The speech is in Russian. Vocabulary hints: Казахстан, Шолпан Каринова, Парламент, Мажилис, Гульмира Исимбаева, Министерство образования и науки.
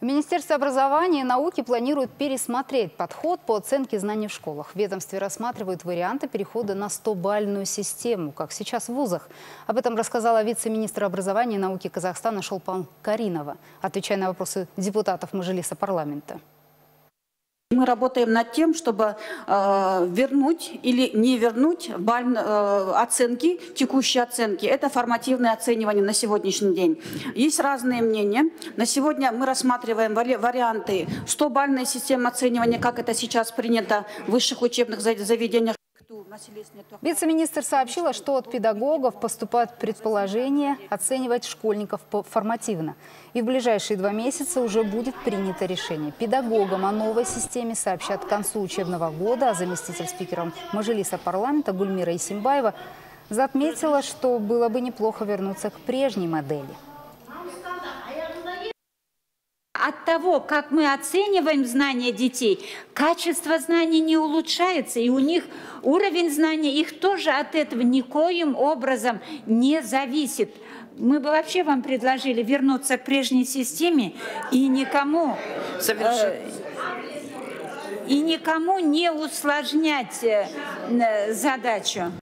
Министерство образования и науки планирует пересмотреть подход по оценке знаний в школах. В ведомстве рассматривают варианты перехода на 100-балльную систему, как сейчас в вузах. Об этом рассказала вице-министр образования и науки Казахстана Шолпан Каринова, отвечая на вопросы депутатов Мажилиса парламента. Мы работаем над тем, чтобы вернуть или не вернуть оценки, текущие оценки. Это формативное оценивание на сегодняшний день. Есть разные мнения. На сегодня мы рассматриваем варианты 100-балльной системы оценивания, как это сейчас принято в высших учебных заведениях. Вице-министр сообщила, что от педагогов поступает предположение оценивать школьников формативно. И в ближайшие 2 месяца уже будет принято решение. Педагогам о новой системе сообщат к концу учебного года, а заместитель спикера Мажилиса парламента Гульмира Исимбаева отметила, что было бы неплохо вернуться к прежней модели. От того, как мы оцениваем знания детей, качество знаний не улучшается, и у них уровень знаний их тоже от этого никоим образом не зависит. Мы бы вообще вам предложили вернуться к прежней системе и никому не усложнять задачу.